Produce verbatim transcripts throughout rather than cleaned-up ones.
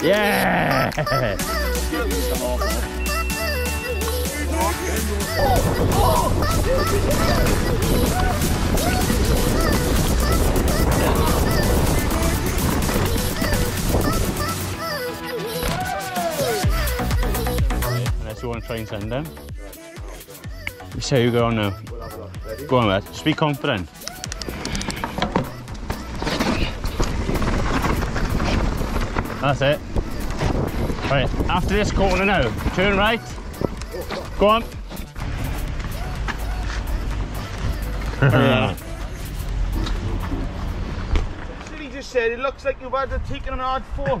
Yeah! Unless you want to try and send them. So you go on now. Go on, lad. Just be confident. That's it. Right, after this corner now, turn right. Go on. He just said it looks like you've had to take an hard fall.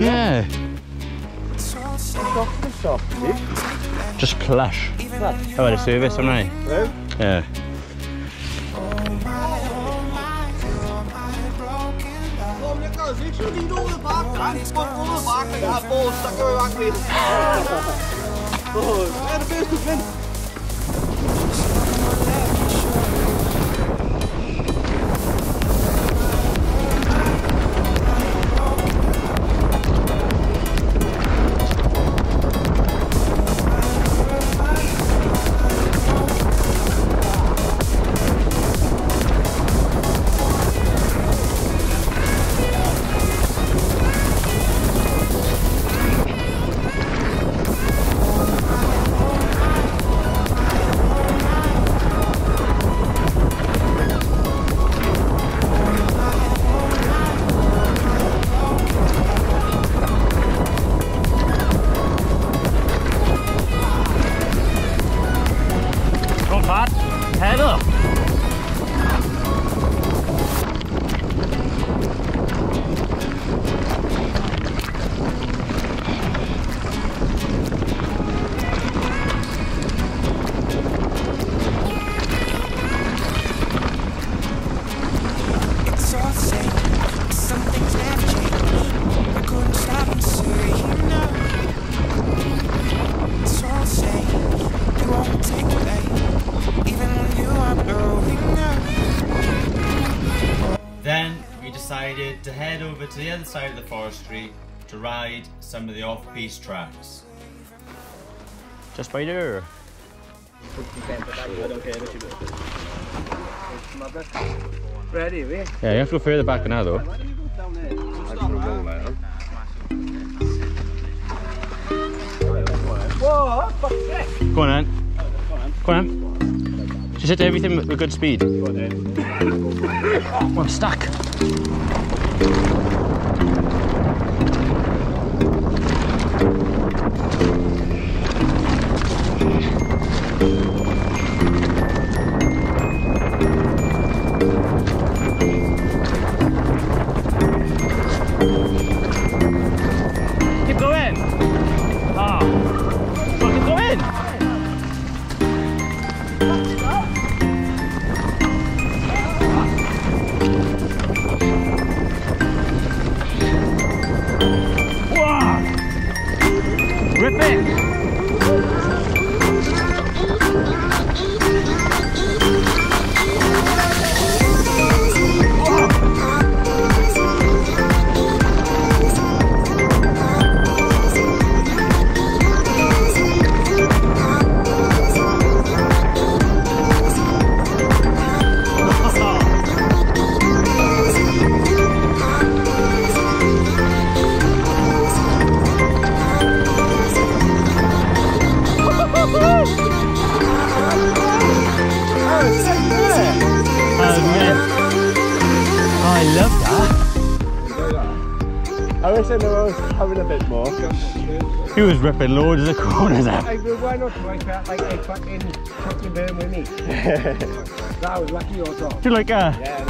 Yeah. Just plush. I've had a service, haven't I? Hello? Yeah. Head up. Decided to head over to the other side of the forestry to ride some of the off-piste tracks. Just by there. Ready, we? Yeah, you have to go further back than that though. Go on, Ann. Go on, Ann. Just hit everything with good speed. Oh, I'm stuck. Keep going. Ah, oh, fucking go in. Rip it! Oh, I love that. I wish anyone was having a bit more. He was ripping loads of the corners out. I mean, why not like that, like a fucking fucking burn with me? That was lucky or something. Do you like that? Yeah,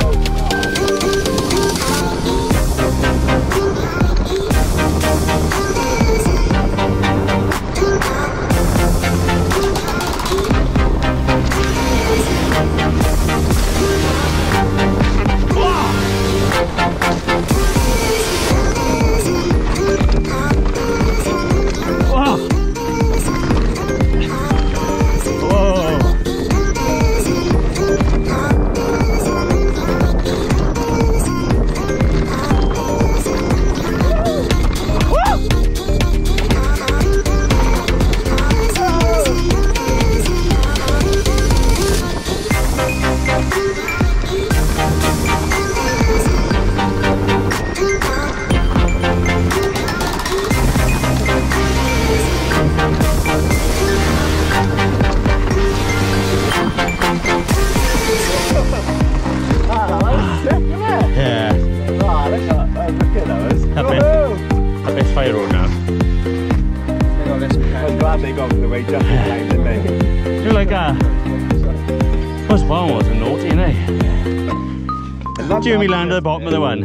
Jimmy landed at the bottom yeah. of the one.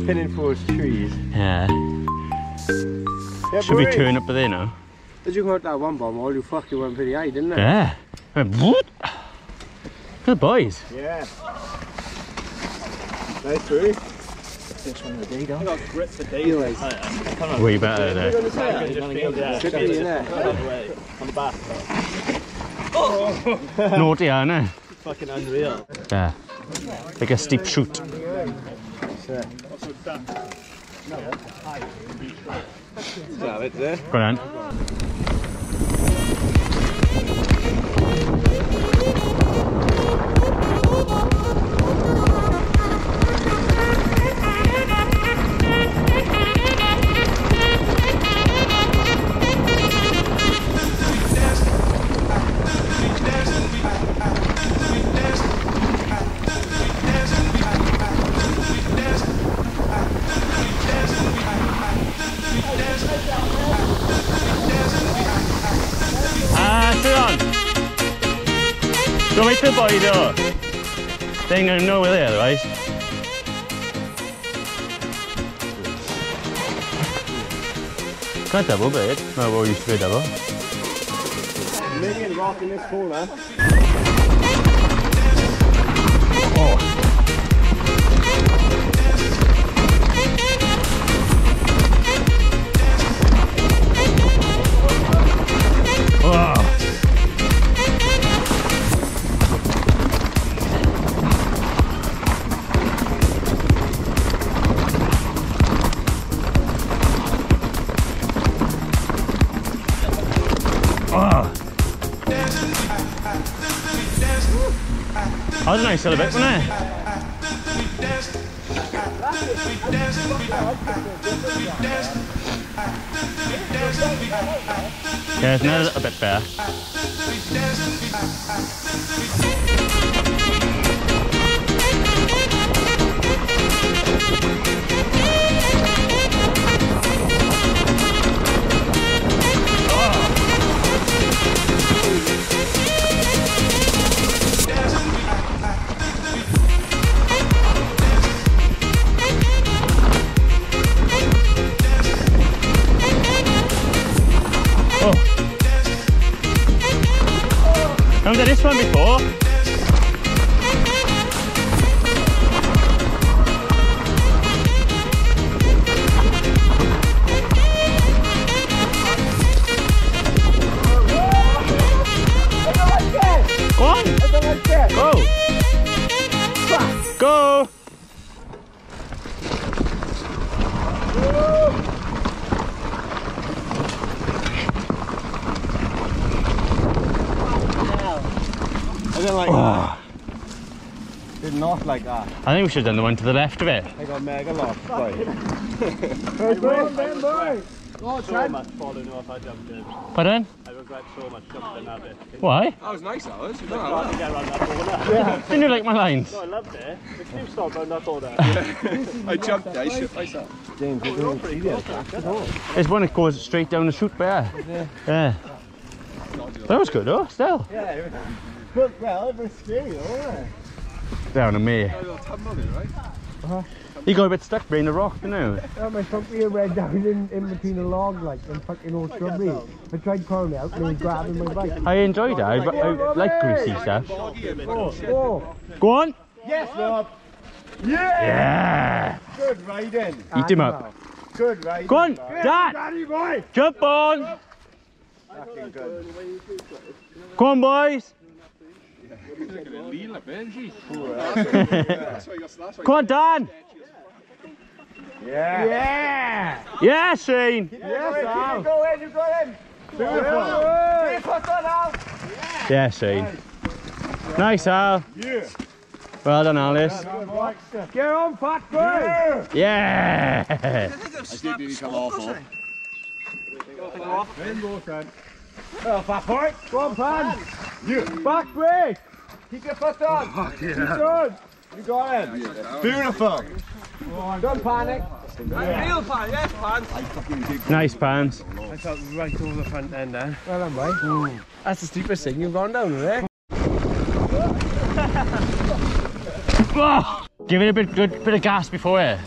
Yeah. Pinning towards trees. Yeah. yeah Should we turn up there now? Did you go out that one bomb? All you fucking went pretty high, didn't it? Yeah. What? Good boys. Yeah. Nice through. This one of the day, dog. I got grit for days. Like, way better there. I'm back. Oh. Naughty, aren't I? Fucking unreal. Yeah. Like a steep chute. Go on. Body door. They ain't gonna know we're there, otherwise. Can't double, but it. No, well, you should be double. Million rock in this corner. Oh. That was a nice little bit, wasn't it? Yeah, it's now a bit better. I've done this one before. Go on. Go. Go. Didn't like oh. that. Did not like that. I think we should have done the one to the left of it. I got mega lost, boy. Hey, boy, boy. So much falling off, I jumped in. Pardon? I was regret so much something I did. Why? That was nice, Alice. You know, I was trying to get around that corner. Yeah. Didn't you like my lines? No, I loved it. The two stopped on that corner. I jumped, I shit myself. James, oh, you're pretty close. It's, it's when it goes straight down the chute there. Yeah. Yeah. That was good though, still. Yeah, it was. But, well, it was scary though, wasn't it? Down to me. Uh-huh. He got a bit stuck behind the rock, didn't he? Yeah, my puppy ran down in, in between a log, like, and fucking old shrubbery. I tried calling out and he was grabbing my bike. I enjoyed that. I, I, I like greasy stuff. Oh, oh. Go on! Yes, Rob! Yeah! Yeah! Good riding! Eat him up. Good riding! Go on! Dad! Daddy boy! Jump on! Good. Come on, boys! Come on, Dan! Yeah! Yeah! Yeah, Shane! Yes, Al! Go in, you go in! Beautiful! Yeah, Shane. Nice, Al. Yeah. Well done, Alice. Get on, fat boy! Yeah! I did really come awful. Well, fat boy! Go on, Pan! Yeah. Back brake! Keep your foot on! Oh, yeah. Keep going! You got him! Yeah. Beautiful! Oh, don't panic! I feel pan, yes pan! Nice pans! I felt right over the front end then. Well done, mate. Mm. That's the steepest thing you've gone down there. Oh, give it a bit, good, bit of gas before it.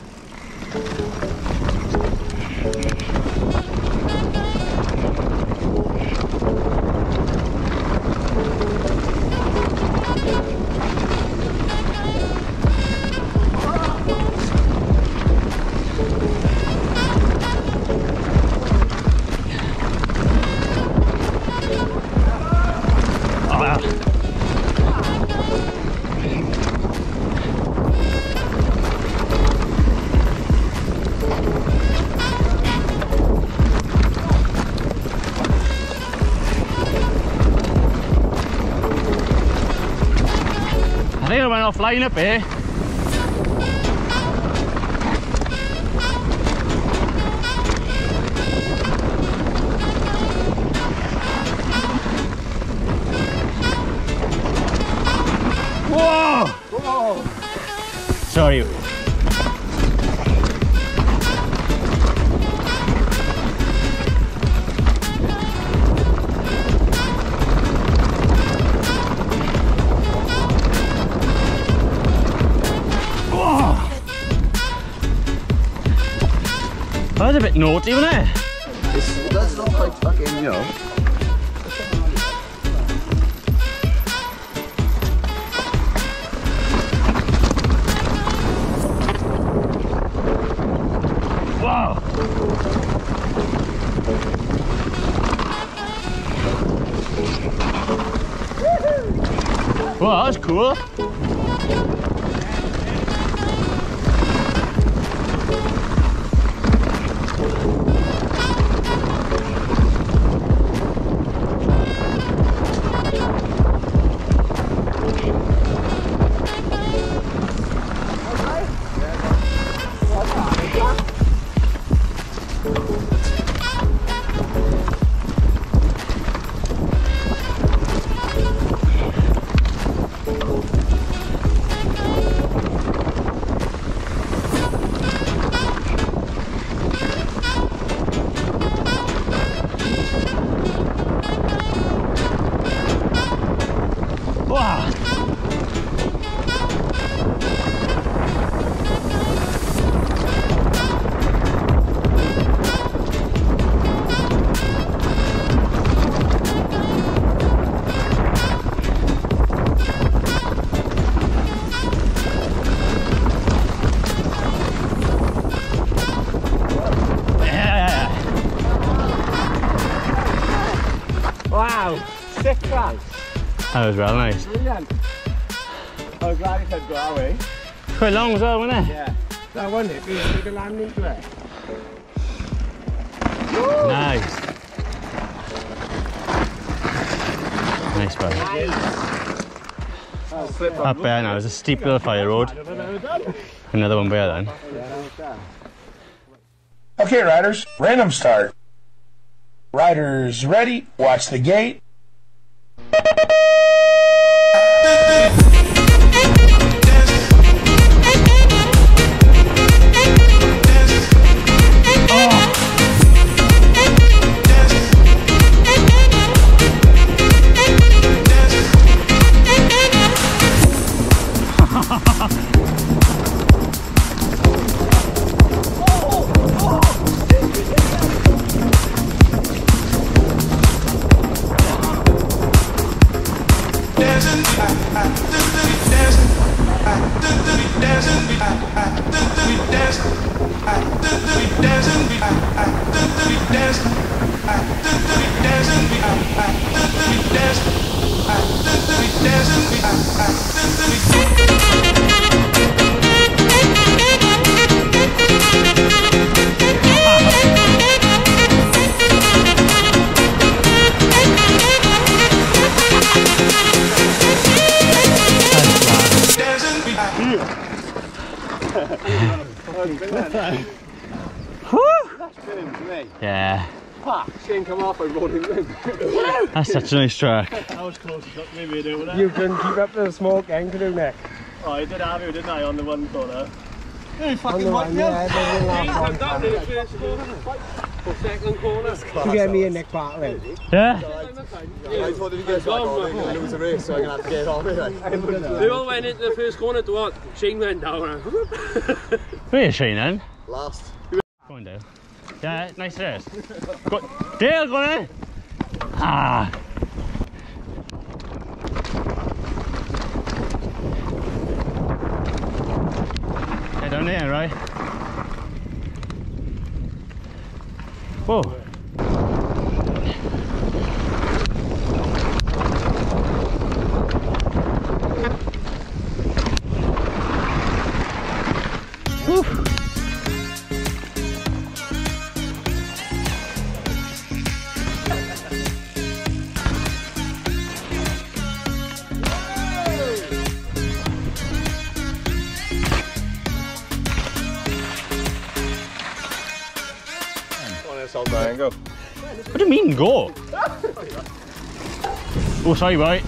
Line up here. Whoa! Whoa! Sorry. That was a bit naughty, wasn't it? It's, it does look like fucking, you know. Wow! Wow, that's cool. That was well nice. Brilliant. I was glad he said go our way. Quite long as well, wasn't it? Yeah. That one it, we took a landing to it. Woo! Nice. Nice, buddy. Nice. Up there now, there's a steep little fire road. Another one by then. Okay, riders, random start. Riders ready, watch the gate. Yeah. Ah, Shane come off, I rolled him in. That's such a nice track. That was close shot, maybe do it. You can keep up the smoke and canoe neck. Oh, I did have you, didn't I, on the one corner? Yeah, you fucking wiped me out. I'm down in the first corner. Or second corner. You get me a neck partly. Yeah. I thought if you get back on, I'm going to lose a race, so I'm going to have to get on it. They all went into the first corner to what? Shane went down. Where's Shane then? Last. Go on, Dale. Yeah, nice race. Go, Dale, go there! Ah! Head down there, right? Whoa! Woo! Go. What do you mean go? Oh, sorry, mate.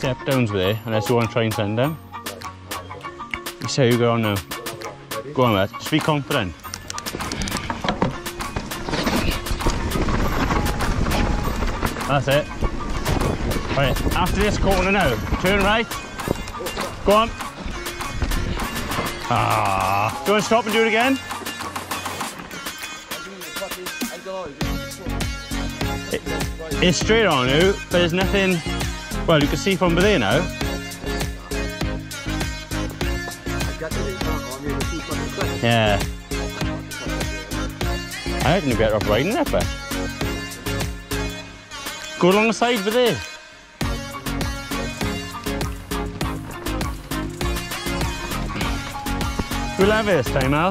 Step downs with it, unless you want to try and send them. You say you go on now. Go on, mate. Just be confident. That's it. Right, after this corner now, turn right. Go on. Ah, do you want to stop and do it again? It, it's straight on you, but there's nothing. Well, you can see from there now. Yeah. I reckon you'd better off riding that bit. Go along the side with there. We'll have it this time, Al.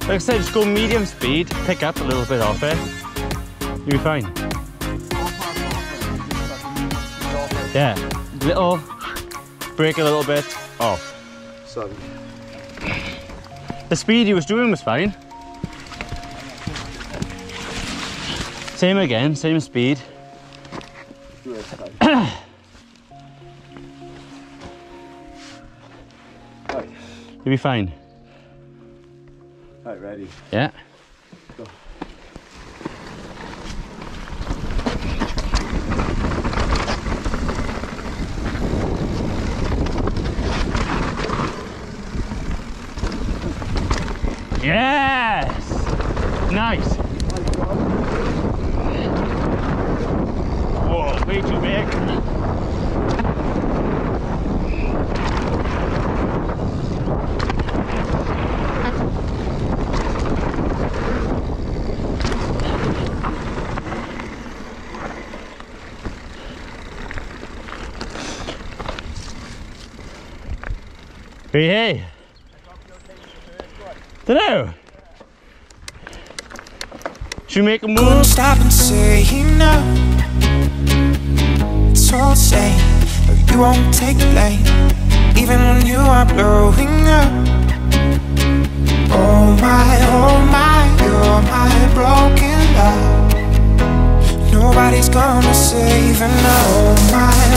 Like I said, just go medium speed, pick up a little bit off it. You'll be fine. Yeah, little, break a little bit off. Sorry. The speed he was doing was fine. Same again, same speed. Right. You'll be fine. Right, ready? Yeah. Go. Yes! Nice! Whoa, way too big. Are you here? Dunno. Should we make a move? Don't stop and say no. It's all the same, but you won't take blame, even when you are blowing up. Oh my, oh my, you're my broken love. Nobody's gonna save enough. Oh my.